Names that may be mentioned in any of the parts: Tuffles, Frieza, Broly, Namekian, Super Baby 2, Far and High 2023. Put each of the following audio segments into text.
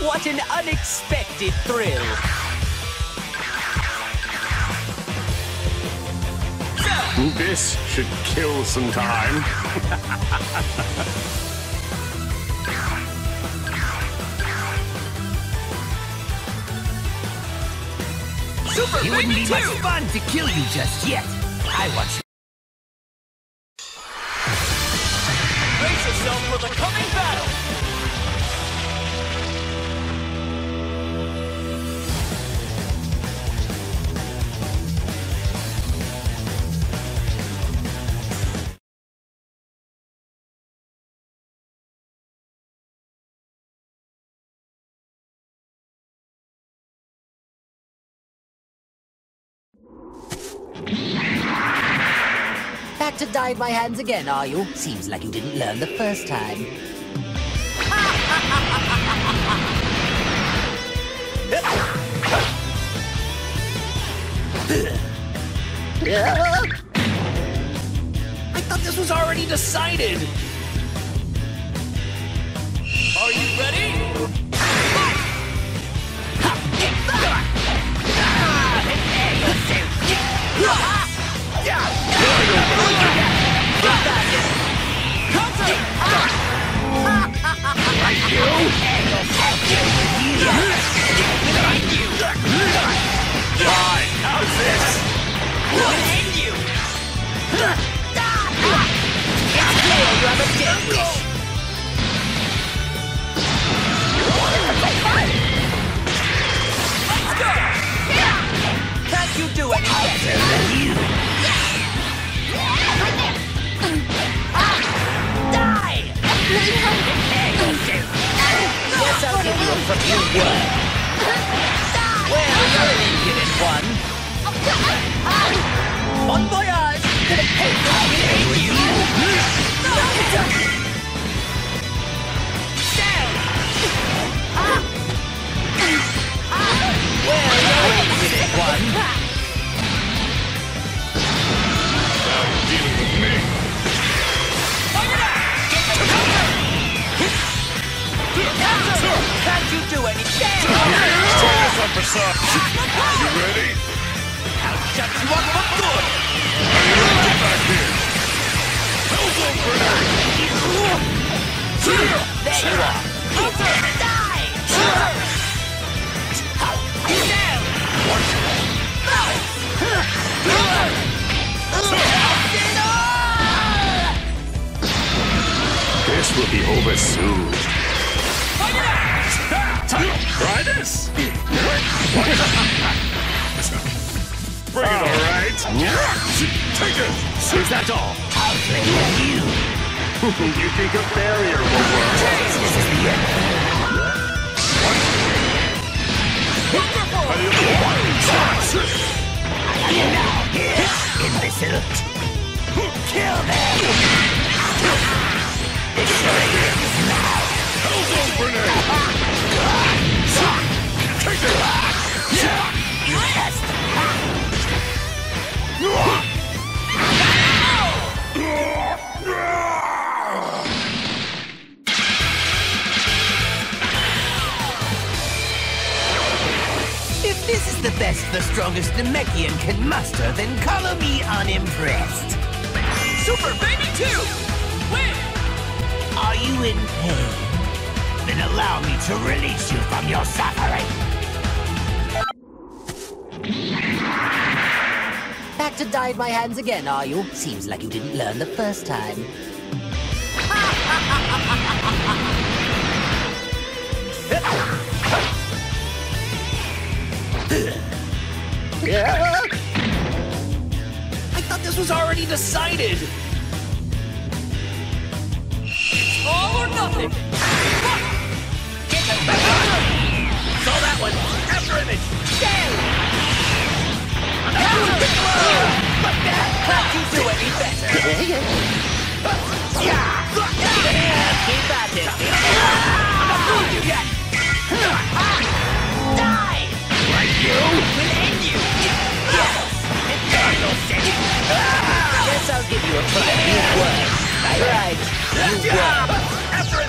What an unexpected thrill! This should kill some time. Super Baby 2! It wouldn't be much fun to kill you just yet. I want you. Brace yourself for the coming battle! Back to dye my hands again, are you? Seems like you didn't learn the first time. I thought this was already decided. Are you ready? This will be over soon. Try this! Bring it, all right? Take it! Is that all? I'll play with you. You think a barrier will work? This is the end. What? I am now here in this loot. Kill them! If this is the best the strongest Namekian can muster, then color me unimpressed. Super Baby 2! Win! Are you in pain? Then allow me to release you from your suffering. Back to dye my hands again, are you? Seems like you didn't learn the first time. I thought this was already decided. All or nothing! Get him back! Saw that one! After image! Stay! But that can't do any better! Keep at it! I'll you yet! Die! Like you? We'll end you! Guess I'll give you a try. Right. After it!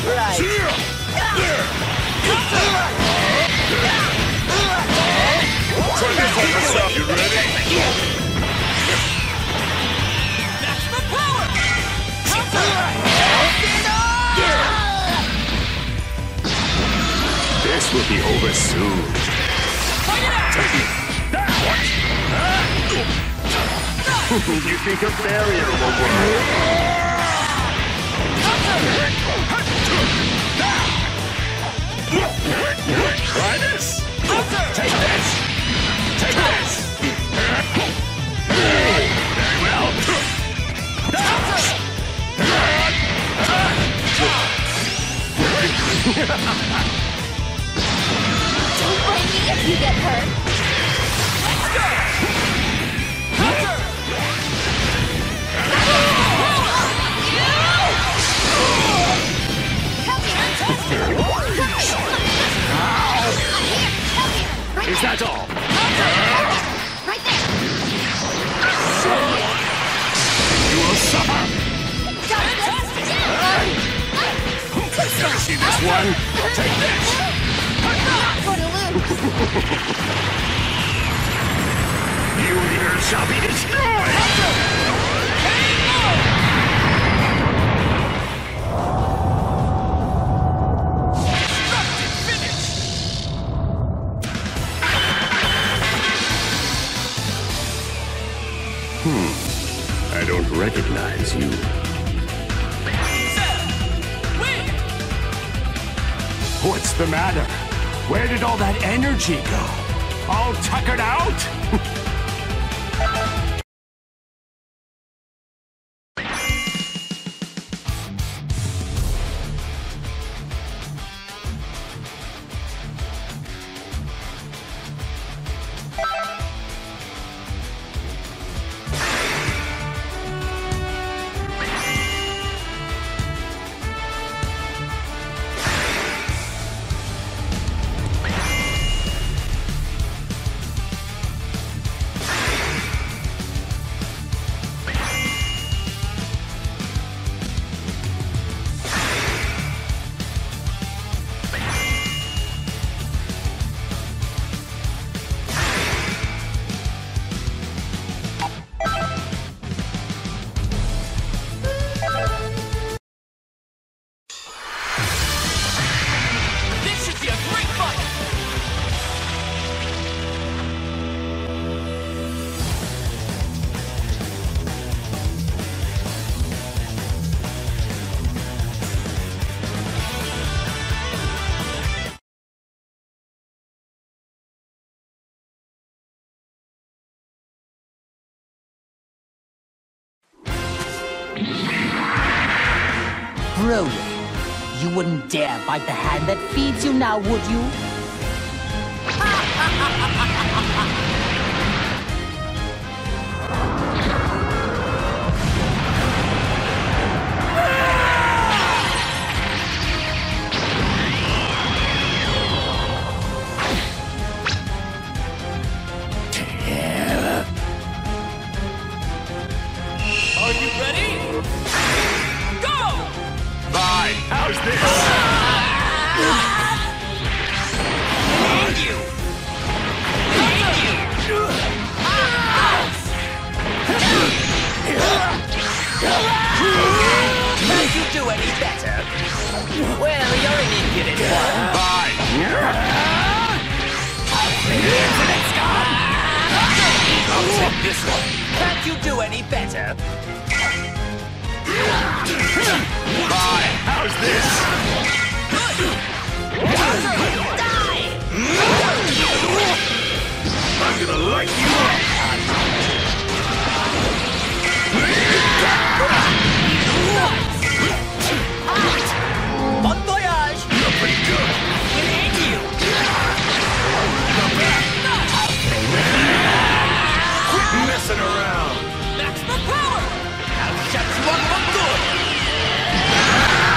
Right. Try this on yourself, you ready? That's the power! This will be over soon. Fight it out! Take it! What? You think a barrier will work? Try this! Take this! Take this! Very well! Don't blame me if you get hurt! Is that all? Right there! You will suffer! You see this one? Take this! You here shall be destroyed! I don't recognize you. What's the matter? Where did all that energy go? All tuckered out? Broly, you wouldn't dare bite the hand that feeds you now, would you? How's this? Thank you! Thank you! Can't you do any better? Well, you're an impudent one. Bye! Let's go! I'll take this one. Can't you do any better? Bye! How's this? Die! I'm gonna light you up! Bon voyage! You're pretty good! We'll hit you! Come back! Quit messing around! That's the power! That's one for good!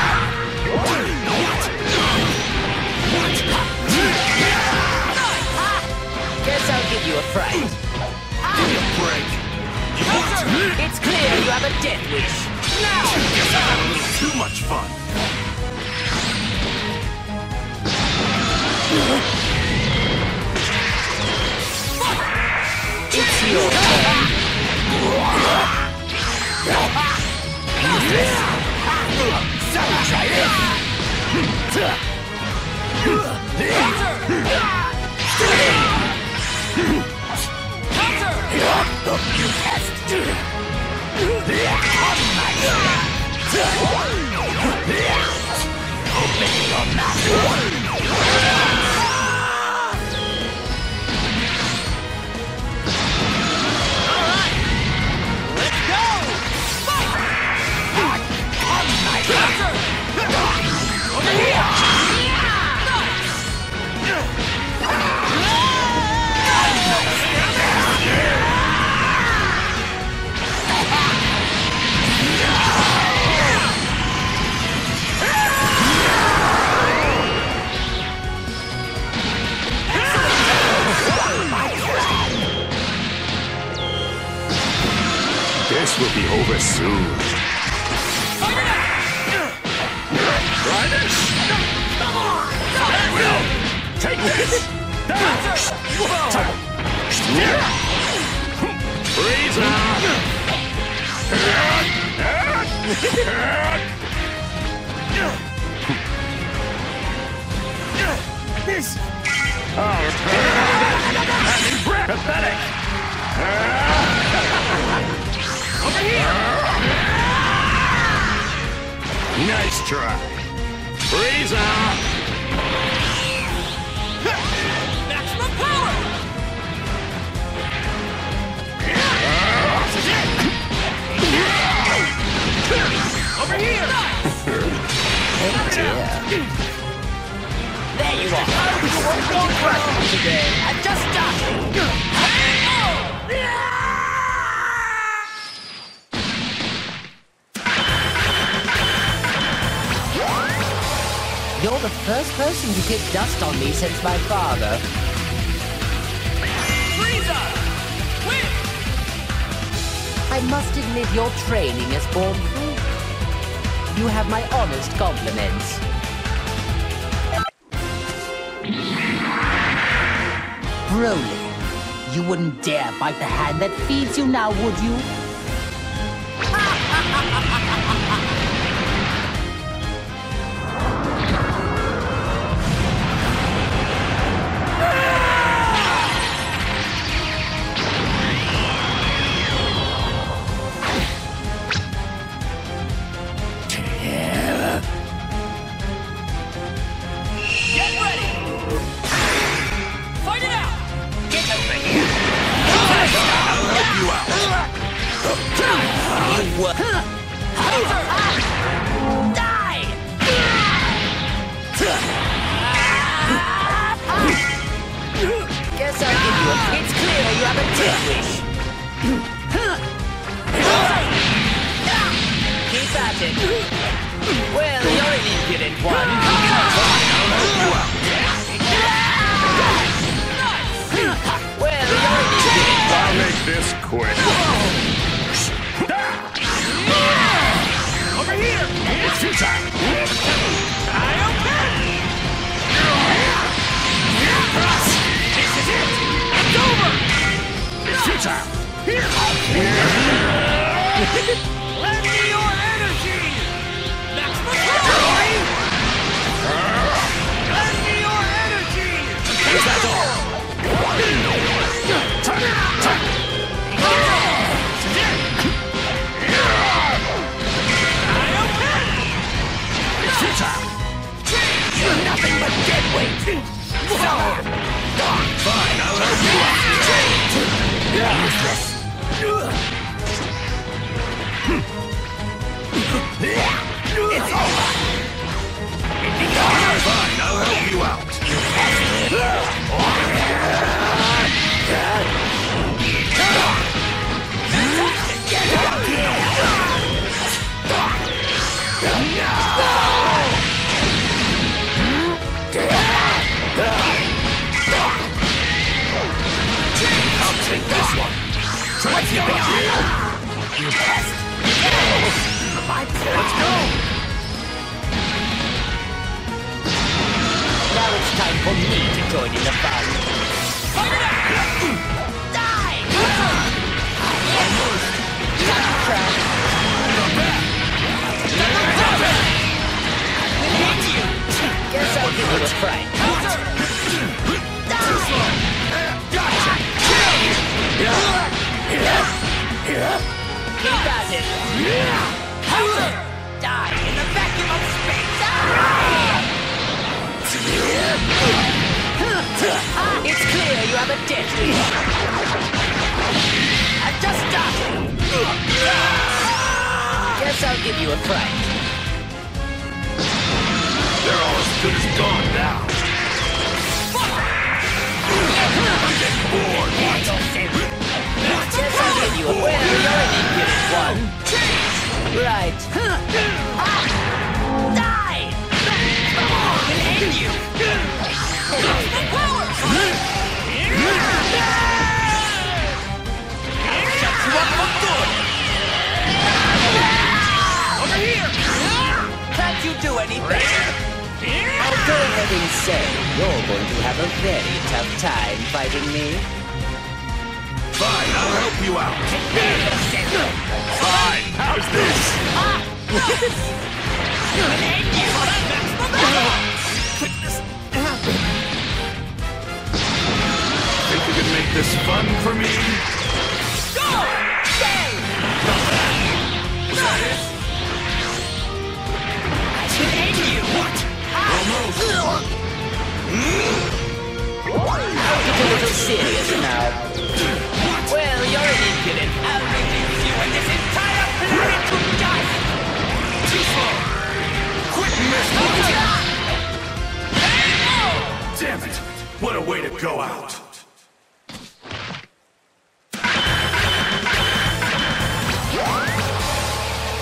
This will be over soon. Try this! I will! Take this! Frieza! This! Oh, pathetic! Over here! Nice try! Frieza! Maximum power! Over here! Oh dear. There you are! Don't crack today! I just stopped you! You're the first person to get dust on me since my father. Frieza! Win! I must admit your training is born proof. You have my honest compliments. Broly, you wouldn't dare bite the hand that feeds you now, would you? Let's go! with pride. He does it. Die in the vacuum of space. It's clear you have a deadly. I've just started. Guess I'll give you a fright. They're all as good as gone now. I'm getting bored. Guess I'll give you a winner. You already did it one. Right. Die! I'm gonna end you. I'll shut you up for good. Over here. Can't you do anything? I'll go ahead and say you're going to have a very tough time fighting me. Fine, I'll help you out. Fine, how's this? Think you can make this fun for me? Go! Say! It's a little serious now. Well, you're an idiot. I'll reduce you and this entire planet to dust. Too far. Quick, miss. Damn it! What a way to go out.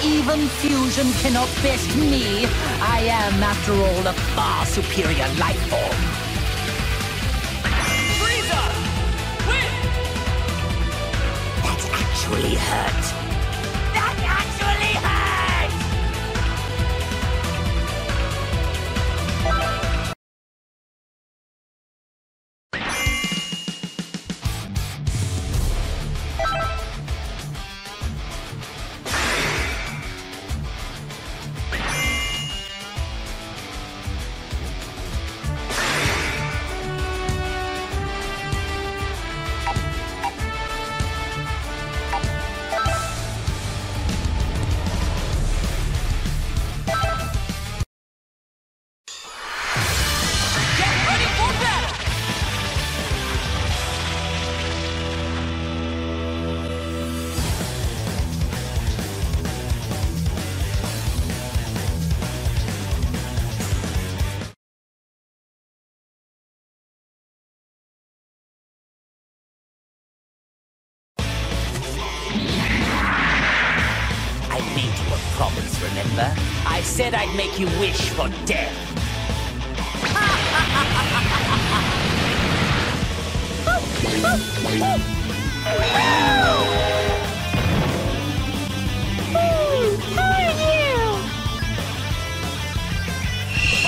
Even fusion cannot best me. I am, after all, a far superior life form. Frieza! Win! That actually hurt. That actually remember? I said I'd make you wish for death. How are you?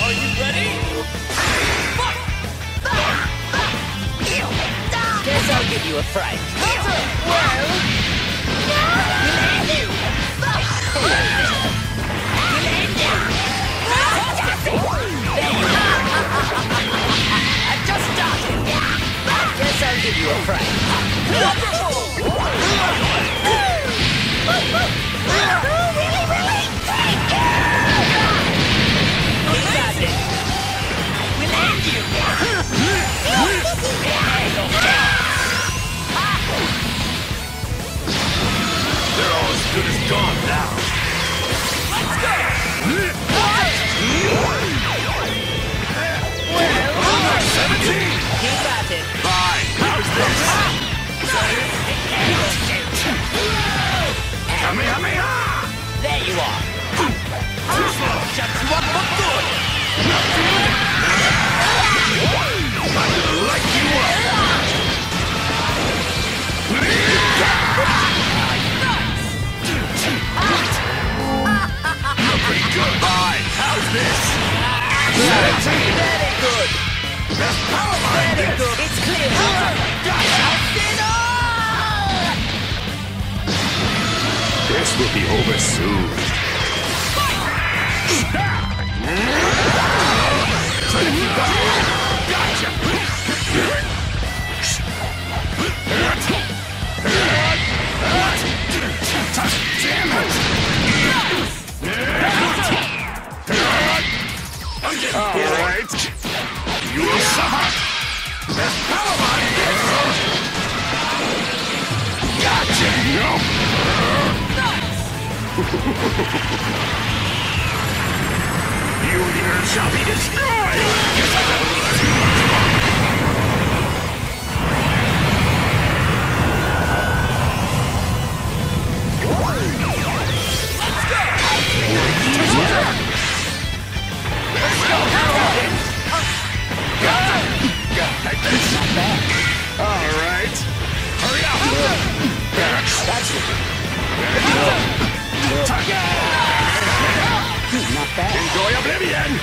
Are you ready? Guess I'll give you a fright. Well, you. I've just started. Guess I'll give you a fright. Really take it! You got it. We'll end you. They're all as good as gone now. There you are. Shut you up for good. I'm gonna light you up. You're pretty good. Fine. How's this? Very good. That's very good. It's clear. That's it. This will be over soon. Fight! Alright. You will suffer. There's power body here. Gotcha. Nope. You here shall be destroyed. Alright. Hurry up! That's it. Not bad. Enjoy oblivion! I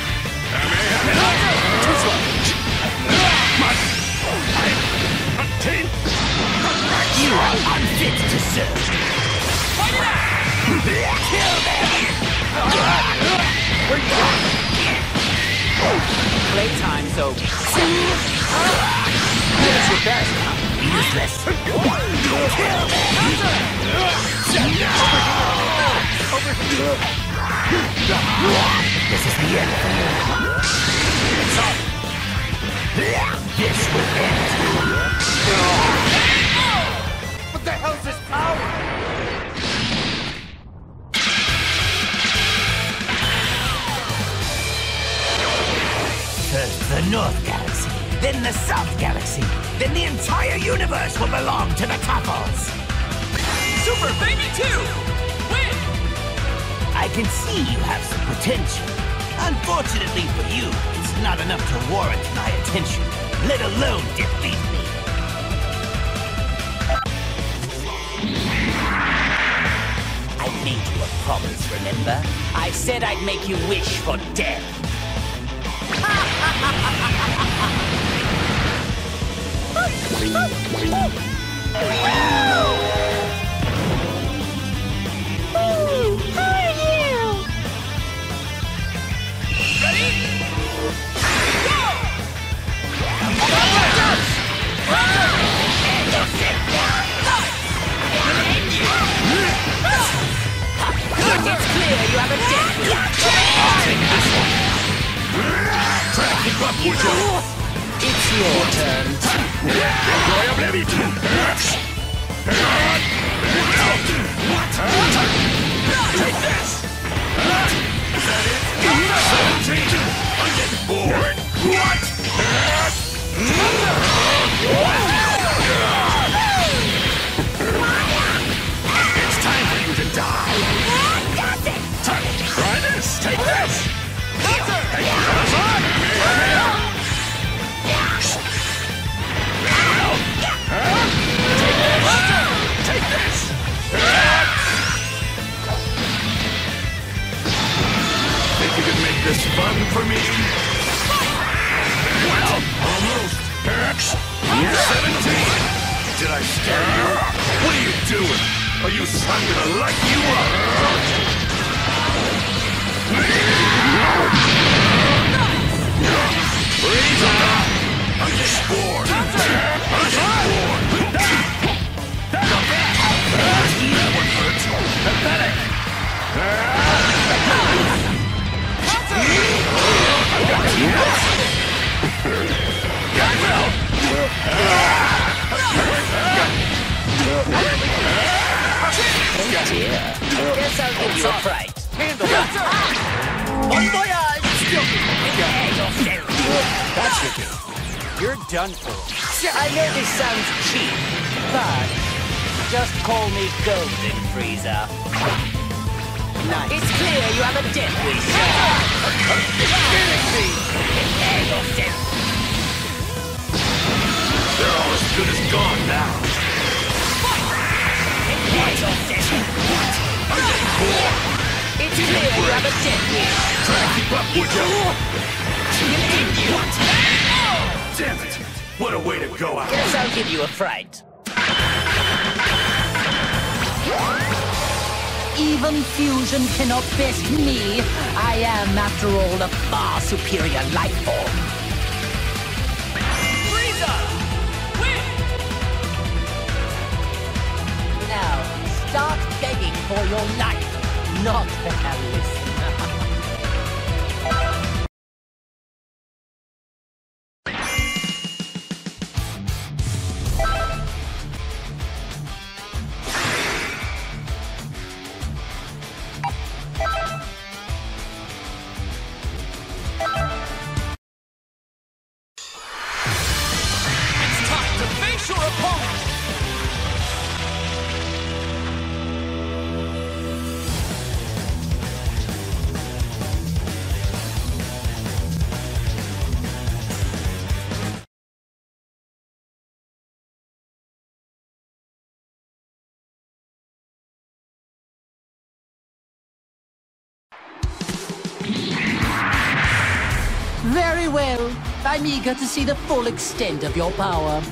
obtained! You are unfit to serve! Fight it out! Kill them! We're done! Playtime's over. That's your best, huh? Useless. Kill me! This is the end for you. It's up. This will end. What the hell's this power? First, the North Galaxy. Then the South Galaxy. Then the entire universe will belong to the Tuffles. Super Baby 2, win! I can see you have some potential. Unfortunately for you, it's not enough to warrant my attention, let alone defeat me. I made you a promise, remember? I said I'd make you wish for death. It's clear you have a death. I'll take this one. Crack it up, would you? It's your turn. Enjoy oblivion. Take this. Is that it? I'm getting bored. What? It's time for you to die. Try this! Take this! Take this on! Take this! Think you can make this fun for me? Well, almost. 17! Did I scare you? What are you doing? Are you gonna light you up? Frieza! I'm just bored. That one hurts. Pathetic. Oh dear. Guess I'll give you a fright. Handle it. One boy, I'm still that's your game. You're done for. I know this sounds cheap, but just call me Golden Frieza. Nice. It's clear you have a death wish. They're all as good as gone now. What? It's clear you have a death wish. Try to keep up, would you? Damn it! What a way to go out! Guess I'll give you a fright. Even fusion cannot best me. I am, after all, a far superior life form. Frieza! Win! Now, start begging for your life. Not the hell is Very well. I'm eager to see the full extent of your power.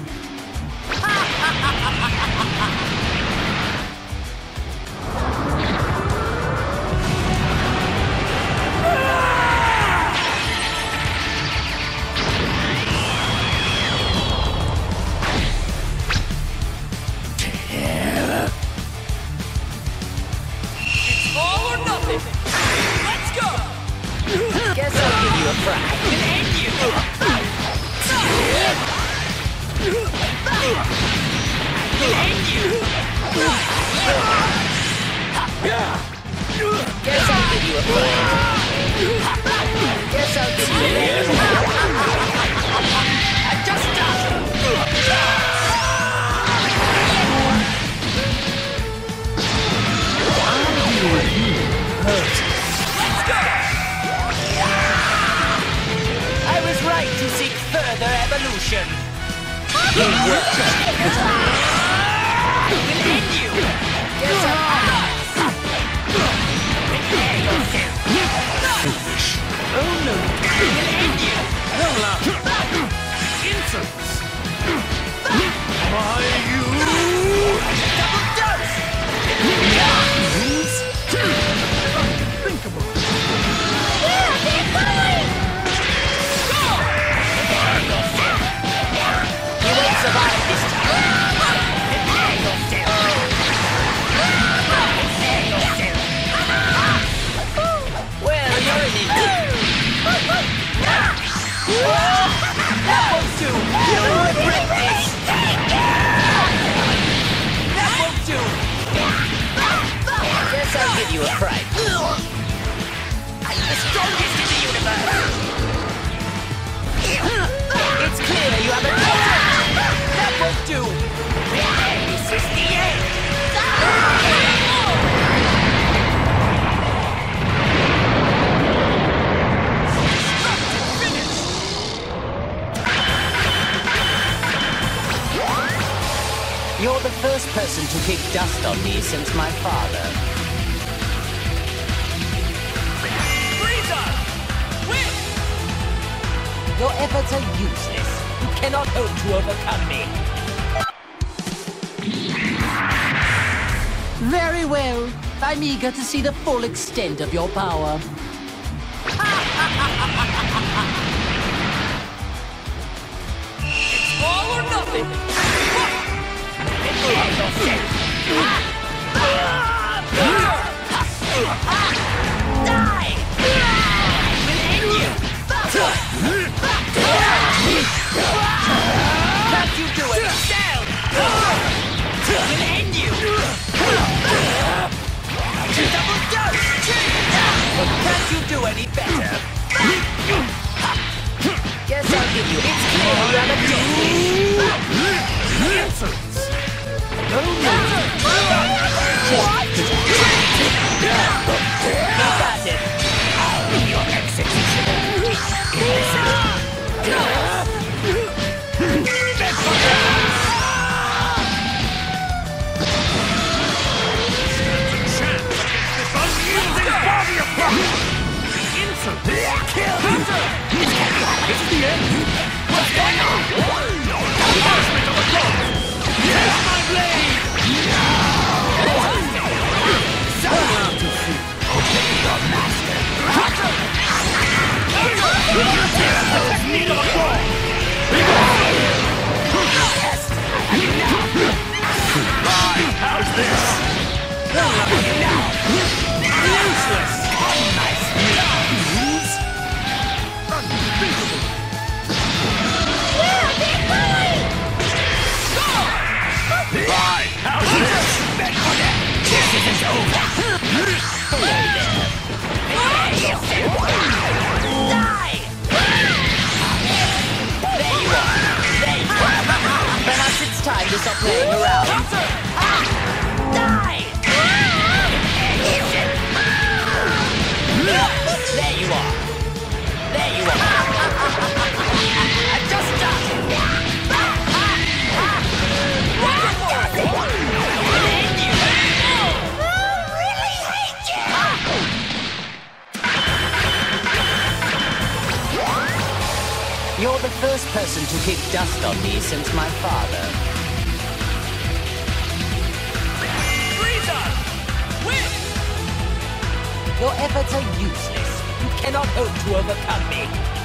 You're the first person to kick dust on me since my father. Frieza! Win! Your efforts are useless. You cannot hope to overcome me. Very well. I'm eager to see the full extent of your power. It's all or nothing! Die! Can't you do it? Down! We'll end you! Double dose! Can't you do any better? Guess I'll give you it's clear. No, no, no. What? You got it. I'll be your executioner. It's the end. What's going on? Yes, my blade! So hard to see. Obey your master. How's this? Useless! Time to stop playing around. Die! person to kick dust on me since my father. Frieza! Win! Your efforts are useless. You cannot hope to overcome me.